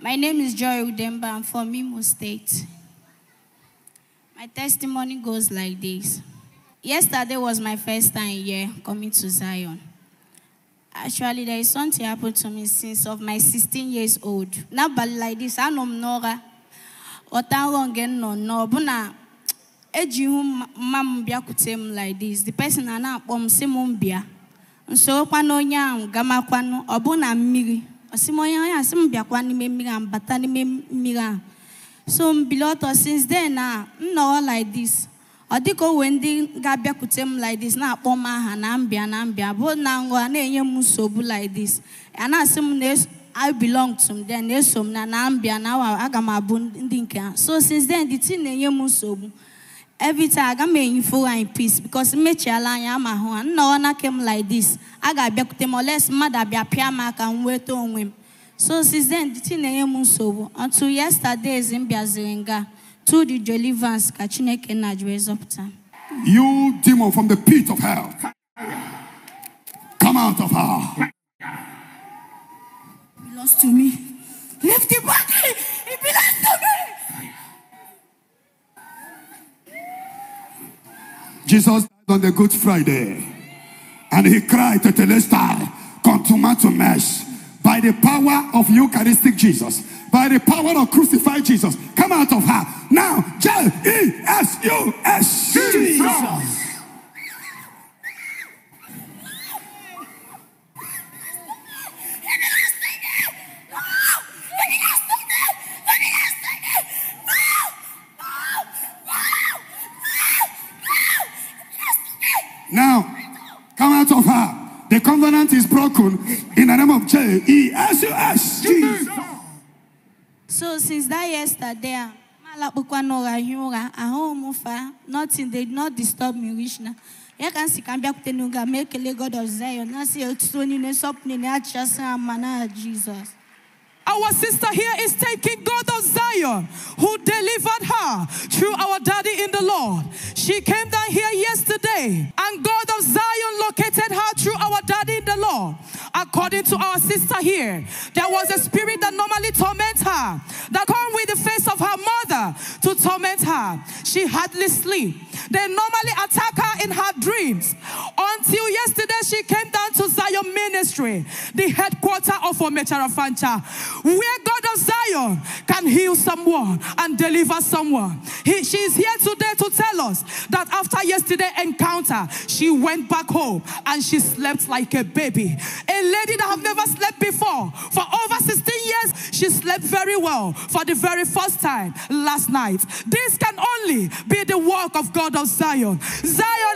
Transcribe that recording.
My name is Joy Udenba. I'm from Mimo State. My testimony goes like this. Yesterday was my first time here coming to Zion. Actually, there is something happened to me since of my 16 years old. Now, but like this, I know Nora. Like this. The person I know, Simumbia. So, Panoyam, Gamaquano, Obuna Miri. So below since then no like this. I think when they Gabia could tell like this now Poma Hanambia, but now I'm like this. And I some I belong to them, there's some Nanambia now Agamabundinka. So since then the tin Yemusobu. Every time I make you fall in peace because me chalanya mahon no one came like this. I got back to molest mother be a piamak and wait on him. So since then the teenage so until yesterday's in Biazenga to the Jolivans Kachinek and Najways of time. You demon from the pit of hell, come out of her. It belongs to me. Lift the body, it belongs to me. Jesus died on the Good Friday, and he cried to Telestai, contumatum mesh, by the power of Eucharistic Jesus, by the power of crucified Jesus, come out of her now. JESUS, Jesus. Now, come out of her. The covenant is broken in the name of JESUS. Jesus. So since that yesterday, nothing did not disturb me, Vishna. You can see Kambiak make a God of Zion. I see Jesus. Our sister here is taking God of Zion, who delivered her through our daddy in the Lord. She came down here yesterday, and God of Zion located her through our daddy in the Lord. According to our sister here, there was a spirit that normally torments her, that come with the face of her mother to torment her. She hardly sleep. They normally attack her in her dreams. Until yesterday, she came down to Zion Ministry, the headquarters of Omechara Fancha, where God of Zion can heal someone and deliver someone. She is here today to tell us that after yesterday's encounter, she went back home and she slept like a baby. A lady that have never slept before. For over 16 years, she slept very well for the very first time last night. This can only be the work of God of Zion. Zion